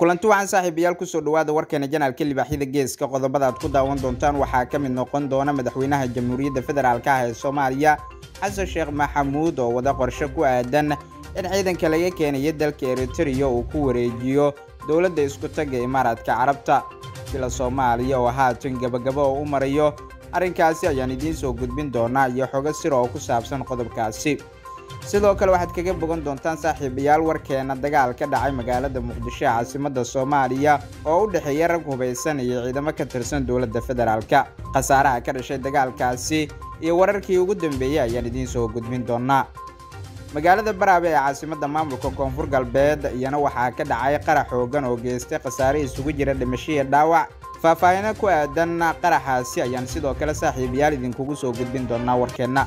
kulanti waxaan saaxiibayalku soo dhawaada warkeena janaalka libaaxida geeska qodobada aad ku daawan doontaan waxa ka mid noqon doona madaxweynaha jamhuuriyadda federaalka ah ee Soomaaliya Xasan Sheikh Maxamuud oo wada qorshe ku aadan in ciidanka laga keenayo dalka Eritrea oo ku wareejiyo dawladda isku taga Imaaraadka Carabta ila Soomaaliya oo haatan gabagaba u marayo arinkaasi ayaan idiin soo gudbin doonaa iyo xogo sir oo ku saabsan qodobkaasi sidoo kale waxaad kaga bogan doontaan saaxiibayaal warkeena dagaalka dhacay magaalada Muqdisho caasimada Soomaaliya oo u dhaxeeya rag hubeysan iyo ciidamo ka tirsan dawladda federaalka qasaaraha ka dhashay dagaalkaasi iyo wararkii ugu dambeeyay ayaan idiin soo gudbin doonaa magaalada Baraabe ee caasimada maamulka Koonfur Galbeed iyana waxa ka dhacay qarax hoogan oo geystay qasaare isugu jira dhimashiyo dhaawac faafayna ku aadan qaraxaasi ayaan sidoo kale saaxiibayaal idinkugu soo gudbin doonaa warkeena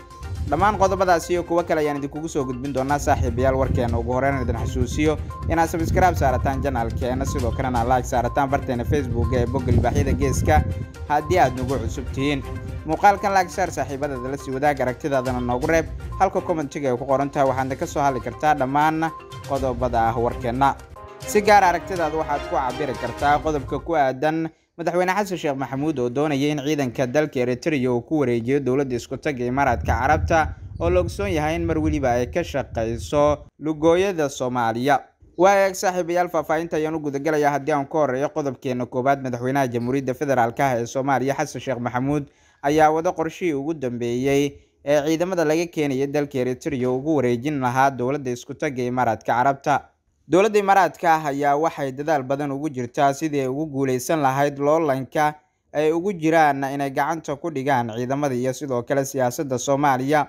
dhammaan qodobadaas iyo kuwa kale ayaan idinku soo gudbin doonaa saaxiibayaal warkeena ugu horeen idin xasuusiyo inaad subscribe saarataan channelkeena sidoo kalena like saarataan barteena Facebook ee bogol baaxida geeska haddii aad nagu cusub tihiin muuqaalkan like share saaxiibadaada la sii wadaag aragtidaadana noogu reeb halka comment-ka ay ku qoran tahay waxaad ka soo heli kartaa dhammaan qodobada warkeena si gaar aragtidaada waxaad ku cabiri kartaa qodobka ku aadan madaxweyne Xasan Sheikh Maxamuud oo doonaya in ciidanka dalka Eritrea uu ku wareejiyo dawladda isku taga Imaaraadka Carabta oo loo ogsoon yahay in mar waliba ay ka shaqeyso lugooyada Soomaaliya waayeeg saaxiibayaal faafaynta ayaan u gudagalaya haddii aan ka horeeyo qodobkeena koobaad madaxweynaha jamhuuriyadda federaalka ah ee Soomaaliya Xasan Sheikh Maxamuud ayaa wada qorshihii ugu dambeeyay ee ciidamada laga keenayo dalka Eritrea ugu wareejin lahaa dawladda isku taga Imaaraadka Carabta dawladda Imaaraadka ayaa waxay dadaal badan ugu jirtaa sidii ugu guuleysan lahayd loolanka ay ugu jiraan inay gacanta ku dhigaan ciidamada iyo sidoo kale siyaasadda Soomaaliya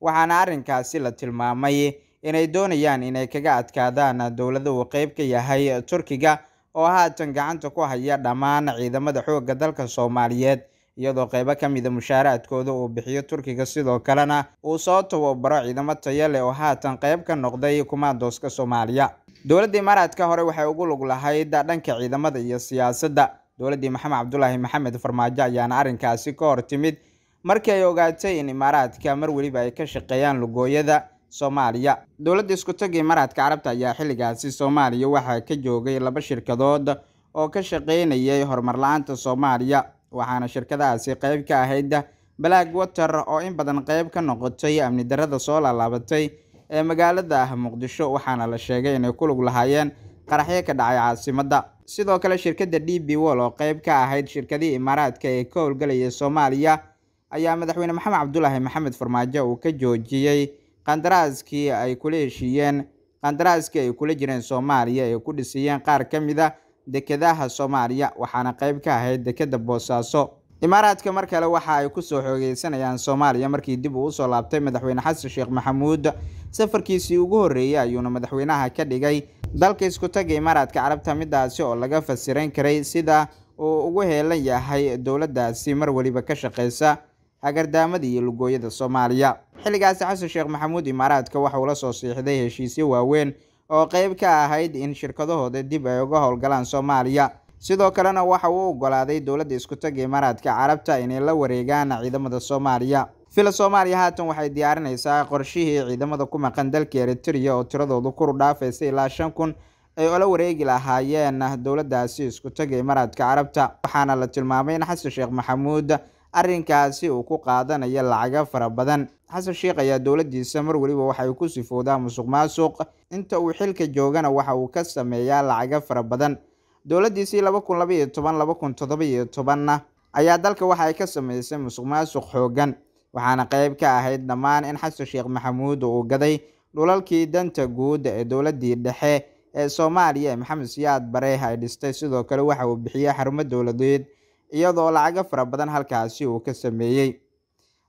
waxaana arrinkaasi la tilmaamay inay doonayaan inay kaga adkaadaan dawladda oo qayb ka yahay Turkiga oo haatan gacanta ku haya dhammaan ciidamada xoogga dalka Soomaaliyeed iyadoo qayb ka mid ah mushaaraadkooda uu bixiyo Turkiga sidoo kalena uu soo tababaro ciidamo tayo leh oo haatan qayb ka noqday kumaandooska Soomaaliya dawladda Imaaraadka hore waxay ugu lug lahayd dhanka ciidamada iyo siyaasadda dawladda Maxamed Cabdullaahi Maxamed Farmaajo ayaana arrinkaasi ka hortimid markii ay ogaatay in Imaaraadka mar waliba ay ka shaqeeyaan lugooyada Soomaaliya dawladda isku taga Imaaraadka Carabta ayaa xilligaasi Soomaaliya waxa ka joogay laba shirkadood oo ka shaqeynayay horumar la'aanta Soomaaliya waxaana shirkadaasi qayb ka ahayd Blackwater oo in badan qayb ka noqotay amni darrada soo laabatay ee magaalada Muqdisho waxaana la sheegay inay ku lug lahaayeen qaraxyo ka dhacay caasimada sidoo kale shirkadda DB World oo qayb ka ahayd shirkadii Imaaraadka ee ka howlgalaya Soomaaliya ayaa madaxweyne Maxamed Cabdullaahi Maxamed Farmaajo uu ka joojiyay qandaraaskii ay kula jireen Soomaaliya ee ku dhisayeen qaar ka mid ah dekedaha Soomaaliya waxaana qayb ka ahayd dekeda Boosaaso Imaaraadka mar kale waxa ay ku soo xoogeysanayaan Soomaaliya markii dib uu soo laabtay madaxweyne Xasan Sheikh Maxamuud safarkiisii ugu horeeyay ayuuna madaxweynaha ka dhigay dalka isku taga Imaaraadka Carabta midaasi oo laga fasirin karay sida uu ugu heelan yahay dawladdaasi mar waliba ka shaqeysa hagardaamada iyo lugooyada Soomaaliya xilligaas Xasan Sheikh Maxamuud Imaaraadka waxa uu la soo siixday heshiisyo waaweyn oo qayb ka ahayd in shirkadahooda dib ay uga howlgalaan Soomaaliya sidoo kalena waxa uu ogolaaday dawladda isku taga Imaaraadka Carabta inay la wareegaan ciidamada Soomaaliya fila Soomaaliya haatan waxay diyaarinaysaa qorshihii ciidamada ku maqan dalka Eritrea oo tiradoodu kor u dhaafaysay ilaa 5,000 ay ola wareegi lahaayeen dawladdaasi isku taga Imaaraadka Carabta waxaana la tilmaamay in Xasan Sheikh Maxamuud arrinkaasi uu ku qaadanayo lacaga fara badan Xasan Sheikh ayaa dawladdiisa mar waliba waxay ku sifoodaa musuqmaasuq inta uu xilka joogana waxa uu ka sameeyaa lacaga fara badan dawladdiisii 2012-2017 ayaa dalka waxa ay ka sameysay musuqmaasuq xoogan waxaana qayb ka ahayd dhammaan in Xasan Sheikh Maxamuud uu gaday dhulalkii danta guud ee dawladdii dhexe ee Soomaaliya Maxamed Siyaad Bare ay dhistay sidoo kale waxa uu bixiyay xarumo dawladeed iyadoo lacaga fara badan halkaasi uu ka sameeyay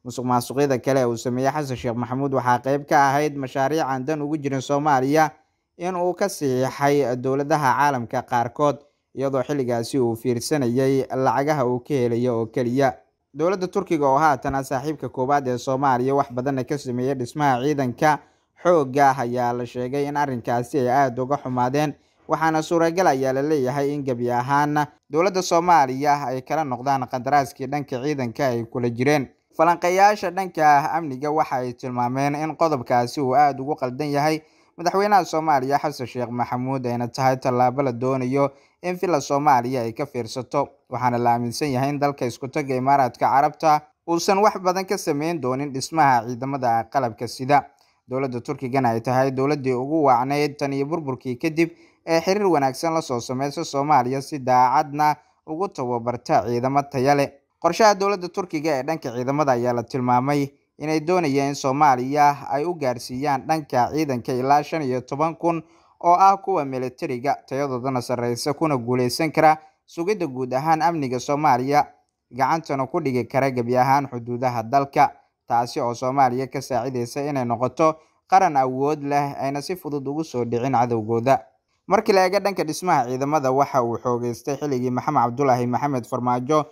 musuqmaasuqyada kale uu sameeyay Xasan Sheikh Maxamuud waxa qayb ka ahayd mashaariic aan dan ugu jirin Soomaaliya in uu ka siixay dawladaha caalamka qaarkood iyadoo xilligaasi uu fiirsanayay lacagaha uu ka helayo oo kaliya. Dowladda Turkiga oo haatan saaxiibka koobaad ee Soomaaliya wax badan ka sameeyay dhismaha ciidanka xooga ayaa la sheegay in arrinkaasi ay aad uga xumaadeen waxaana suuragal ayaa la leeyahay in gabi ahaan dowladda Soomaaliya ay kala noqdaan qadaraaskii dhanka ciidanka ay kula jireen. Falanqeeyaasha dhanka amniga waxa ay tilmaameen in qodobkaasi uu aad ugu qaldan yahay madaxweynaha Soomaaliya Xasan Sheikh Maxamuud ayna tahay tallaabo la doonayo in fila Soomaaliya ay ka fiirsato waxaana la aaminsan yahay in dalka isku taga Imaaraadka Carabta uusan wax badan ka sameyn doonin dhismaha ciidamada qalabka sida. Dowladda Turkiga ay tahay dowladdii ugu wacnayd tan iyo burburkii kadib ee xiriir wanaagsan la soo sameeyay Soomaaliya si daacadna ugu tababarta ciidamo tayo leh. Qorshaha dowladda Turkiga ee dhanka ciidamada ayaa la tilmaamay inay doonayeen in Soomaaliya ay u gaarsiiyaan dhanka ciidanka ilaa 15,000 oo ah kuwa militariga tayadoodana sareysa kuna guuleysan kara sugidda guud ahaan amniga Soomaaliya gacantana ku dhigi kara gabi ahaan xuduudaha dalka taasi oo Soomaaliya ka saacideysa inay noqoto qaran awood leh ayna si fudud ugu soo dhicin cadawgooda. Markii la eego dhanka dhismaha ciidamada waxa uu xoogeystay xilligii Maxamed Cabdullaahi Maxamed Farmaajo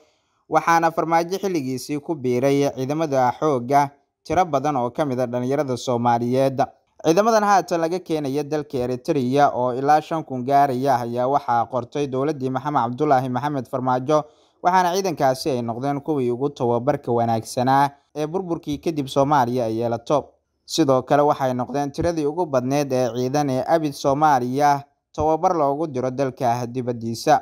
waxaana farmaajo xilligiisii ku biiray ciidamada xooga tiro badan oo ka mid ah dhalinyarada Soomaaliyeed. Ciidamadan haatan laga keenay dalka Eritrea oo ilaa 5,000 gaaraya ayaa waxaa qortay dowladdii Maxamed Cabdullaahi Maxamed Farmaajo waxaana ciidankaasi ay noqdeen kuwii ugu tababarka wanaagsanaa ee burburkii kadib Soomaaliya ay yeelato. Sidoo kale waxay noqdeen tiradii ugu badneed ee ciidan ee abid Soomaaliya tababar loogu diro dalka dibaddiisa.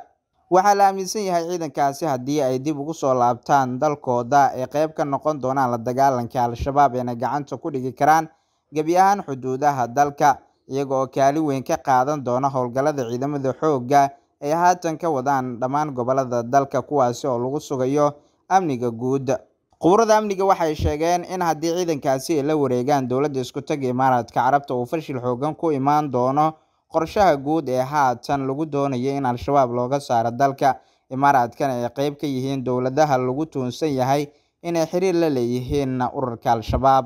Waxaa la aaminsan yahay ciidankaasi haddii ay dib ugu soo laabtaan dalkooda ay qayb ka noqon doonaan la dagaalanka al-shabaab ee gacanta ku dhigi karaan gabi ahaan xuduudaha dalka iyaga oo kaalin weyn ka qaadan doona howlgallada ciidamada xoogga ay haatan ka wadaan dhammaan gobolada dalka kuwaasi oo lagu sugayo amniga guud. Quburada amniga waxay sheegeen in haddii ciidankaasi la wareegaan dowladda isku taga Imaaraadka Carabta uu fashil xooggan ku imaan doono qorshaha guud ee haatan lagu doonayo in al-shabaab looga saaro dalka. Imaaraadkan ay qayb ka yihiin dowladaha lagu tuunsan yahay inay xiriir la leeyihiin ururka al-shabaab.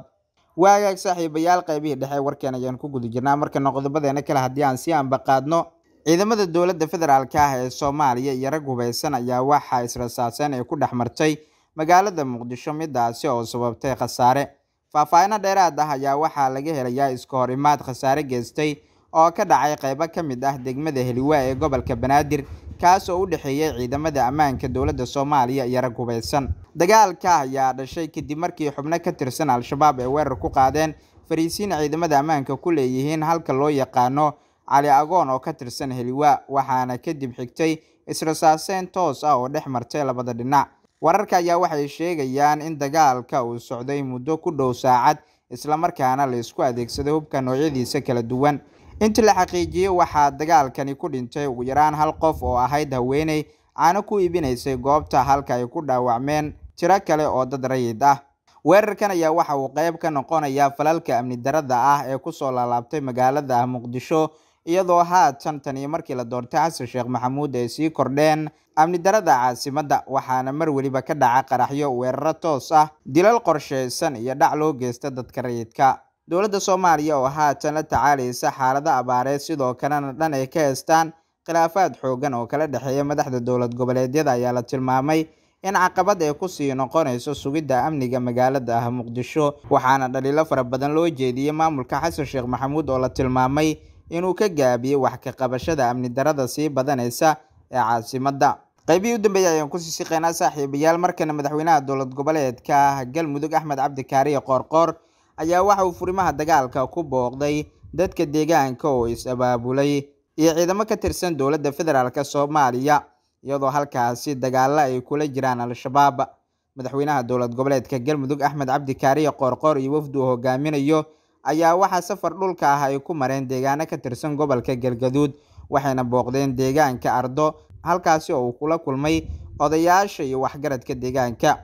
Waagaag saaxiibayaal qaybihii dhexe warkan ayaan ku guda jirnaa markana qodobadeena kale haddii aan si aan baqaadno. Ciidamada dowladda federaalka ah ee Soomaaliya iyo rag hubaysan ayaa waxa israasaaseen ay ku dhexmartay magaalada Muqdisho midaasi oo sababtay khasaare. Faahfaahin dheeraad ah ayaa waxaa laga helayaa iska hor imaad khasaare geystay oo ka dhacay qayb ka mid ah degmada Heliwa ee gobolka Banaadir kaas oo u dhaxeeyay ciidamada ammaanka dowladda Soomaaliya iyo rag hubaysan. Dagaalka ayaa dhashay kadib markii xubno ka tirsan al-shabaab ay weerar ku qaadeen fariisiin ciidamada ammaanka ku leeyihiin halka loo yaqaano Cali Agoon oo ka tirsan Heliwa waxaana kadib xigtay israasaaseen toos ah oo dhex martay labada dhinac. Wararka ayaa waxay sheegayaan in dagaalka uu socday muddo ku dhow saacad isla markaana la isku adeegsaday hubka noocyadiisa kala duwan. Inta la xaqiijiyay waxa dagaalkani ku dhintay ugu yaraan hal qof oo ahayd haweeney aanu ku iibinaysay goobta halka ay ku dhaawacmeen tiro kale oo dad rayid ah. Weerarkan ayaa waxa uu qayb ka noqonayaa falalka amni darada ah ee ku soo laalaabtay magaalada Muqdisho iyadoo haatan tan iyo markii la doortay Xasan Sheikh Maxamuud ay sii kordheen amni darada caasimada waxaana mar waliba ka dhaca qaraxyo weeraro toos ah dilal qorsheysan iyo dhac loo geysta dadka rayidka. Dowladda Soomaaliya oo haatan la tacaalaysa xaalada abaareed sidoo kalena dhan ay ka heestaan khilaafaad xoogan oo kala dhexeeya madaxda dowlad goboleedyada ayaa la tilmaamay in caqabad ay ku sii noqonayso sugidda amniga magaalada ah Muqdisho waxaana dhaliilo fara badan loo jeediyay maamulka Xasan Sheikh Maxamuud oo la tilmaamay inuu ka gaabiyay wax ka qabashada amni darada sii badanaysa ee caasimadda. qaybihii u dambeeyay ayaan ku sii siqaynaa saaxiibayaal markana madaxweynaha dowlad goboleedka Galmudug Axmed Cabdikaariye Qorqor ayaa waxa uu furimaha dagaalka ku booqday dadka deegaanka oo is-abaabulay iyo ciidamo ka tirsan dowladda federaalka Soomaaliya iyadoo halkaasi dagaalla ay kula jiraan al-shabaab. Madaxweynaha dowlad goboleedka Galmudug Axmed Cabdikaariye Qorqor iyo wafdu hogaaminayo ayaa waxa safar dhulka ah ay ku mareen deegaano ka tirsan gobolka Galgaduud waxayna booqdeen deegaanka Ardo halkaasi oo uu kula kulmay odayaasha iyo waxgaradka deegaanka.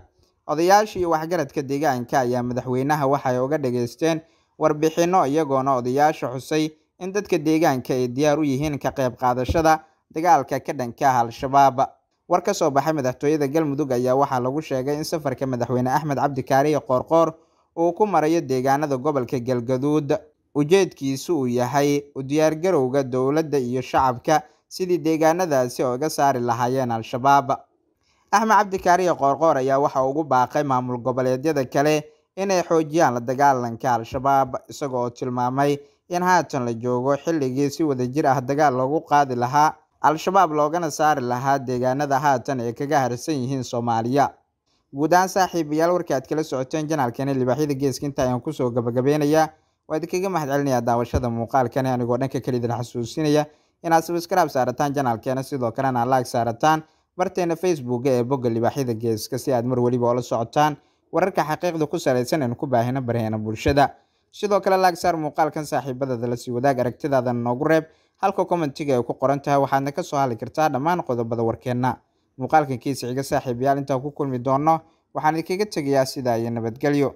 Odayaashii waxgaradka deegaanka ayaa madaxweynaha waxay uga dhageysteen warbixino iyagoona odayaasha xusay in dadka deegaanka ay diyaar u yihiin ka qayb qaadashada dagaalka ka dhanka ah al-shabaab. War ka soo baxay madaxtooyada Galmudug ayaa waxaa lagu sheegay in safarka madaxweyne Axmed Cabdikaariye Qorqor uu ku marayo deegaanada gobolka Galgaduud ujeedkiisu uu yahay u diyaargarowga dowladda iyo shacabka سيدي ديغانادا سيوغا ساري لهايان الشباب أحمد عبد كاري غورغور يا وحا وغو باقي مامول غوباليديادا كالي إناي حوجيان لدغالانكا الشباب إساغو تلماماي إن هاتن لجوغو حليغي سي ودجير أه دغال لوغو قادي لها الشباب لوغانا ساري لها ديغانادا هاتن إي كاغا هرسن يهين صوماليا guudaan saaxiibayaal warka aad kala socoteen janaalkan libaaxida geeskinta ayaan ku soo gabagabeenayaa waa idin kaga mahadcelinaya daawashada muuqaalkan anigoo dhanka kale idin xasuusinaya inaad subscribe saarataan janaalkan sidoo kalena like saarataan barteena Facebook ee bogga libaaxida geeska si aad mar waliba oo la socotaan wararka xaqiiqda ku saleysan ee ku baahina barheena bulshada sidoo kale like saar muuqaalkan saaxiibadada la sii wadaag aragtidaada noogu reeb halka commentiga ay ku qoran tahay waxaadna ka soo heli kartaa dhammaan qodobada warkeena muqaalkan kiisa xiga saaxiibayaal inta ku kulmi doono waxaan idinkaga tagayaa sidaa iyo nabadgelyo.